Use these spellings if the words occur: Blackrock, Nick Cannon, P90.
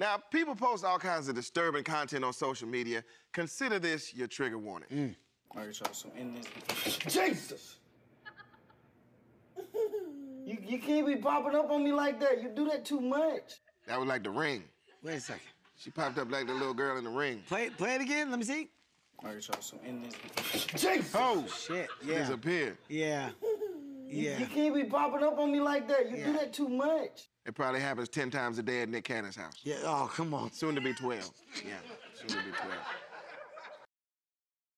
Now, people post all kinds of disturbing content on social media. Consider this your trigger warning. All right, y'all, so in this... Jesus! You can't be popping up on me like that. You do that too much. That was like The Ring. Wait a second. She popped up like the little girl in The Ring. Play it again. Let me see. All right, y'all, so in this... Jesus! Oh, shit. Yeah. Disappeared. Yeah. Yeah. You can't be popping up on me like that. You do that too much. It probably happens 10 times a day at Nick Cannon's house. Yeah, oh, come on. Soon to be 12. Yeah, soon to be 12.